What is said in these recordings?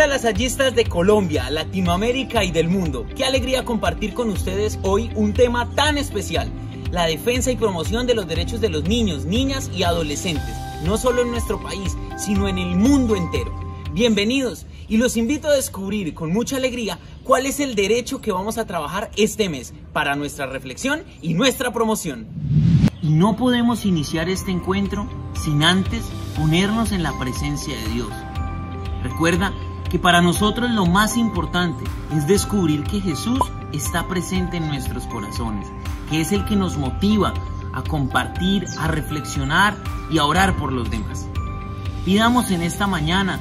Hola lasallistas de Colombia, Latinoamérica y del mundo. Qué alegría compartir con ustedes hoy un tema tan especial: la defensa y promoción de los derechos de los niños, niñas y adolescentes, no solo en nuestro país, sino en el mundo entero. Bienvenidos y los invito a descubrir con mucha alegría cuál es el derecho que vamos a trabajar este mes para nuestra reflexión y nuestra promoción. Y no podemos iniciar este encuentro sin antes ponernos en la presencia de Dios. Recuerda que para nosotros lo más importante es descubrir que Jesús está presente en nuestros corazones, que es el que nos motiva a compartir, a reflexionar y a orar por los demás. Pidamos en esta mañana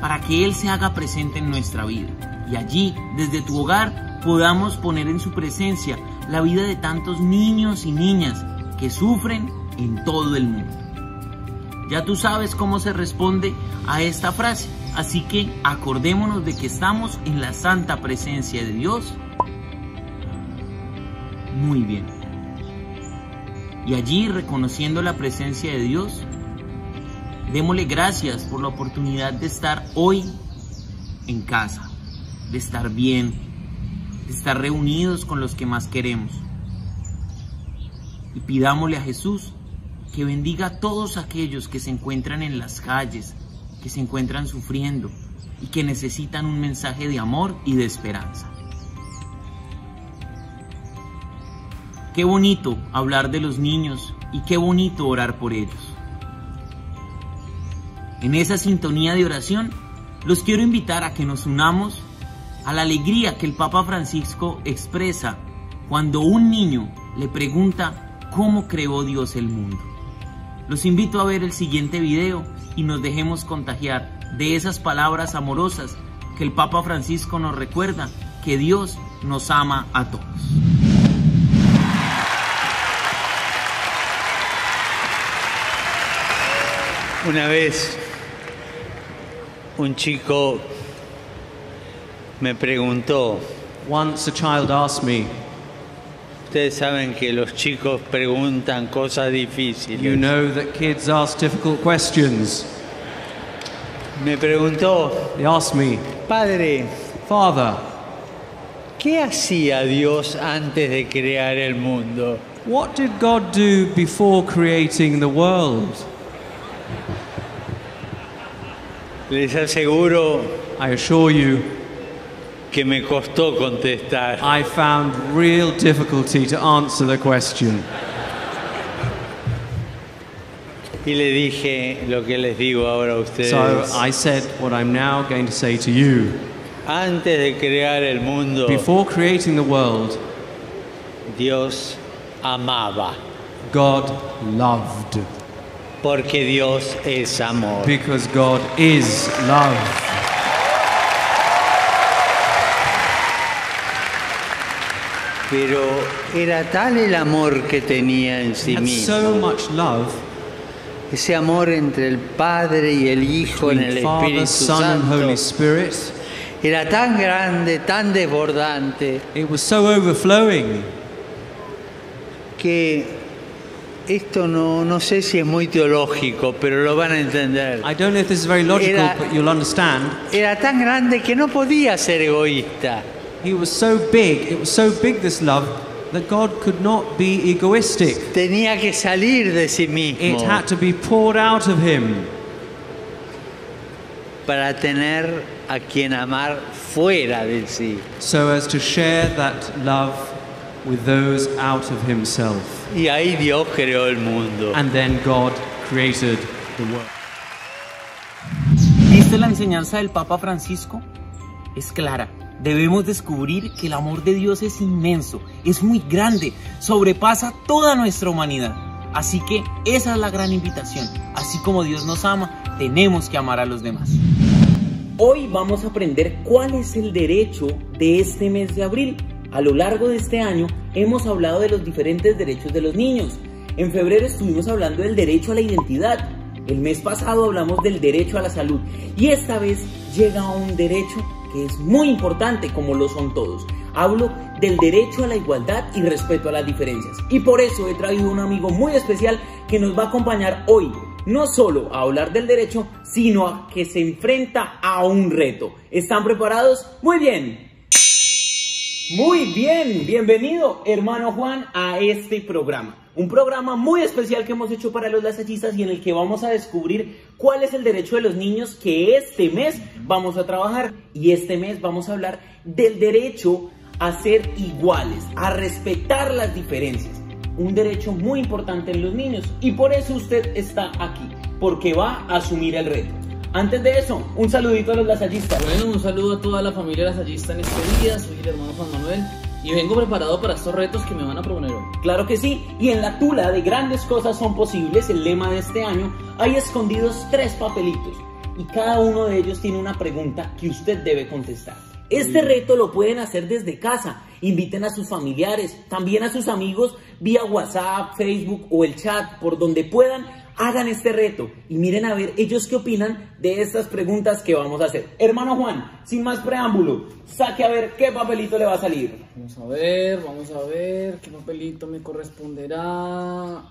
para que Él se haga presente en nuestra vida y allí, desde tu hogar, podamos poner en su presencia la vida de tantos niños y niñas que sufren en todo el mundo. Ya tú sabes cómo se responde a esta frase, así que acordémonos de que estamos en la santa presencia de Dios. Muy bien. Y allí, reconociendo la presencia de Dios, démosle gracias por la oportunidad de estar hoy en casa, de estar bien, de estar reunidos con los que más queremos. Y pidámosle a Jesús que bendiga a todos aquellos que se encuentran en las calles, que se encuentran sufriendo y que necesitan un mensaje de amor y de esperanza. Qué bonito hablar de los niños y qué bonito orar por ellos. En esa sintonía de oración, los quiero invitar a que nos unamos a la alegría que el Papa Francisco expresa cuando un niño le pregunta cómo creó Dios el mundo. Los invito a ver el siguiente video y nos dejemos contagiar de esas palabras amorosas que el Papa Francisco nos recuerda que Dios nos ama a todos. Una vez un chico me preguntó, once a child asked me, ustedes saben que los chicos preguntan cosas difíciles. You know that kids ask difficult questions. Me preguntó, they asked me, padre, father, ¿qué hacía Dios antes de crear el mundo? What did God do before creating the world? Les aseguro, I assure you, que me costó contestar. I found real difficulty to answer the question. Y le dije lo que les digo ahora a ustedes. So I said what I'm now going to say to you. Antes de crear el mundo, before creating the world, Dios amaba. God loved. Porque Dios es amor. Because God is love. Pero era tal el amor que tenía en sí mismo. And so much love. Ese amor entre el Padre y el Hijo en el Espíritu Santo. Era tan grande, tan desbordante. It was so overflowing. Que esto no sé si es muy teológico, pero lo van a entender. I don't know if this is very logical, but you'll understand. Era tan grande que no podía ser egoísta. He was so big, it was so big, this love, that God could not be egoistic. Tenía que salir de sí mismo. It had to be poured out of him. Para tener a quien amar fuera de sí. So as to share that love with those out of himself. Y ahí Dios creó el mundo. And then God created the world. ¿Viste la enseñanza del Papa Francisco? Es clara. Debemos descubrir que el amor de Dios es inmenso, es muy grande, sobrepasa toda nuestra humanidad. Así que esa es la gran invitación. Así como Dios nos ama, tenemos que amar a los demás. Hoy vamos a aprender cuál es el derecho de este mes de abril. A lo largo de este año hemos hablado de los diferentes derechos de los niños. En febrero estuvimos hablando del derecho a la identidad. El mes pasado hablamos del derecho a la salud. Y esta vez llega a un derecho que es muy importante, como lo son todos. Hablo del derecho a la igualdad y respeto a las diferencias. Y por eso he traído un amigo muy especial que nos va a acompañar hoy no solo a hablar del derecho, sino a que se enfrenta a un reto. ¿Están preparados? Muy bien. Muy bien, bienvenido hermano Juan a este programa. Un programa muy especial que hemos hecho para los lasallistas y en el que vamos a descubrir cuál es el derecho de los niños que este mes vamos a trabajar. Y este mes vamos a hablar del derecho a ser iguales, a respetar las diferencias. Un derecho muy importante en los niños y por eso usted está aquí, porque va a asumir el reto. Antes de eso, un saludito a los lasallistas. Bueno, un saludo a toda la familia lasallista en este día. Soy el hermano Juan Manuel y vengo preparado para estos retos que me van a proponer hoy. Claro que sí, y en la tula de grandes cosas son posibles, el lema de este año, hay escondidos 3 papelitos y cada uno de ellos tiene una pregunta que usted debe contestar. Este reto lo pueden hacer desde casa, inviten a sus familiares, también a sus amigos vía WhatsApp, Facebook o el chat, por donde puedan, hagan este reto y miren a ver ellos qué opinan de estas preguntas que vamos a hacer. Hermano Juan, sin más preámbulo, saque a ver qué papelito le va a salir. Vamos a ver qué papelito me corresponderá.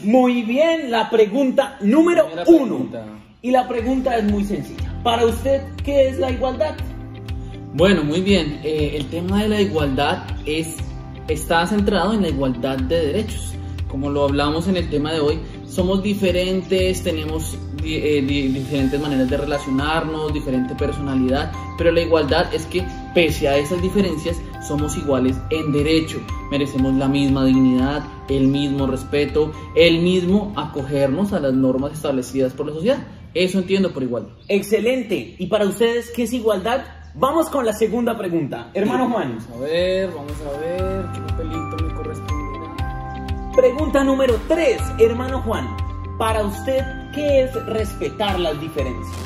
Muy bien, la pregunta número 1. Y la pregunta es muy sencilla. Para usted, ¿qué es la igualdad? Bueno, muy bien. El tema de la igualdad está centrado en la igualdad de derechos. Como lo hablamos en el tema de hoy, somos diferentes, tenemos diferentes maneras de relacionarnos, diferente personalidad, pero la igualdad es que, pese a esas diferencias, somos iguales en derecho. Merecemos la misma dignidad, el mismo respeto, el mismo acogernos a las normas establecidas por la sociedad. Eso entiendo por igual. Excelente. ¿Y para ustedes qué es igualdad? Vamos con la segunda pregunta. Hermano Juan. Vamos a ver qué papelito me corresponde. Pregunta número 3. Hermano Juan, para usted, ¿qué es respetar las diferencias?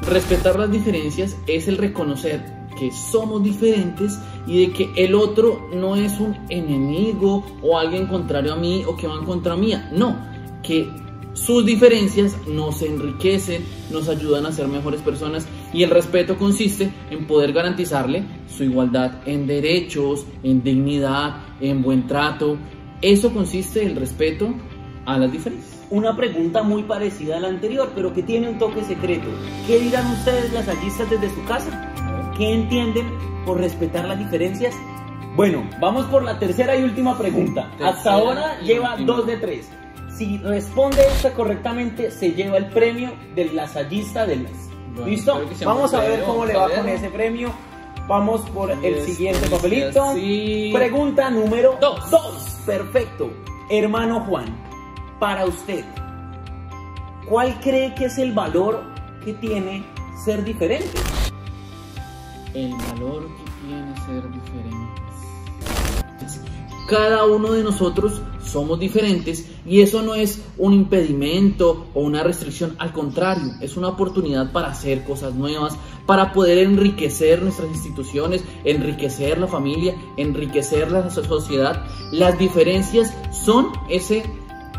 Respetar las diferencias es el reconocer que somos diferentes y de que el otro no es un enemigo o alguien contrario a mí o que va en contra mía. No, que sus diferencias nos enriquecen, nos ayudan a ser mejores personas y el respeto consiste en poder garantizarle su igualdad en derechos, en dignidad, en buen trato. Eso consiste el respeto a las diferencias. Una pregunta muy parecida a la anterior, pero que tiene un toque secreto. ¿Qué dirán ustedes lasallistas desde su casa? ¿Qué entienden por respetar las diferencias? Bueno, vamos por la tercera y última pregunta. Hasta ahora lleva 2 de 3. Si responde esta correctamente, se lleva el premio del lasallista del mes. Bueno, ¿listo? Vamos a ver cómo le va con ese premio. Vamos por el siguiente papelito. Pregunta número 2. Perfecto. Hermano Juan, para usted, ¿cuál cree que es el valor que tiene ser diferente? El valor que tiene ser diferentes. Cada uno de nosotros somos diferentes y eso no es un impedimento o una restricción, al contrario, es una oportunidad para hacer cosas nuevas, para poder enriquecer nuestras instituciones, enriquecer la familia, enriquecer la sociedad. Las diferencias son ese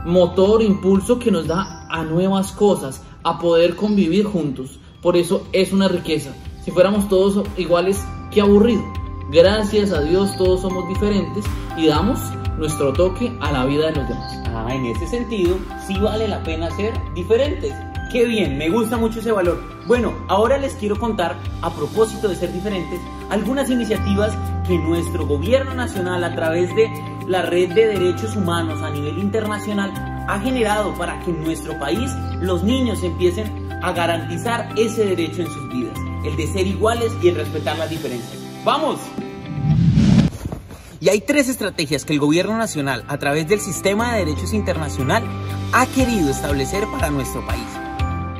motor, impulso que nos da a nuevas cosas, a poder convivir juntos. Por eso es una riqueza. Si fuéramos todos iguales, qué aburrido. Gracias a Dios todos somos diferentes y damos nuestro toque a la vida de los demás. En ese sentido, sí vale la pena ser diferentes. Qué bien, me gusta mucho ese valor. Bueno, ahora les quiero contar, a propósito de ser diferentes, algunas iniciativas que nuestro gobierno nacional, a través de la Red de Derechos Humanos a nivel internacional, ha generado para que en nuestro país los niños empiecen a garantizar ese derecho en sus vidas, el de ser iguales y el respetar las diferencias. ¡Vamos! Y hay 3 estrategias que el gobierno nacional, a través del Sistema de Derechos Internacional, ha querido establecer para nuestro país.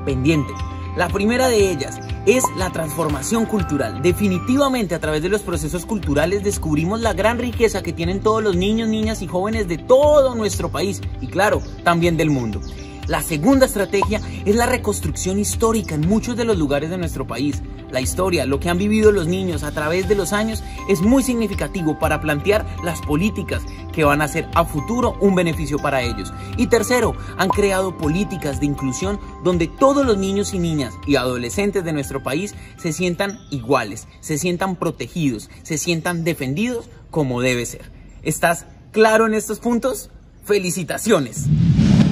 Pendientes. La primera de ellas es la transformación cultural. Definitivamente, a través de los procesos culturales descubrimos la gran riqueza que tienen todos los niños, niñas y jóvenes de todo nuestro país y, claro, también del mundo. La segunda estrategia es la reconstrucción histórica en muchos de los lugares de nuestro país. La historia, lo que han vivido los niños a través de los años, es muy significativo para plantear las políticas que van a ser a futuro un beneficio para ellos. Y tercero, han creado políticas de inclusión donde todos los niños y niñas y adolescentes de nuestro país se sientan iguales, se sientan protegidos, se sientan defendidos como debe ser. Estás claro en estos puntos, felicitaciones.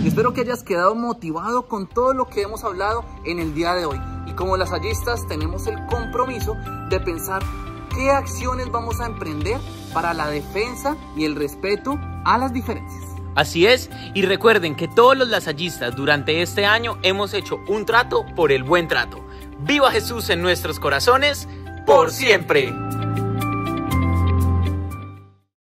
Espero que hayas quedado motivado con todo lo que hemos hablado en el día de hoy. Y como lasallistas tenemos el compromiso de pensar qué acciones vamos a emprender para la defensa y el respeto a las diferencias. Así es, y recuerden que todos los lasallistas durante este año hemos hecho un trato por el buen trato. ¡Viva Jesús en nuestros corazones por siempre!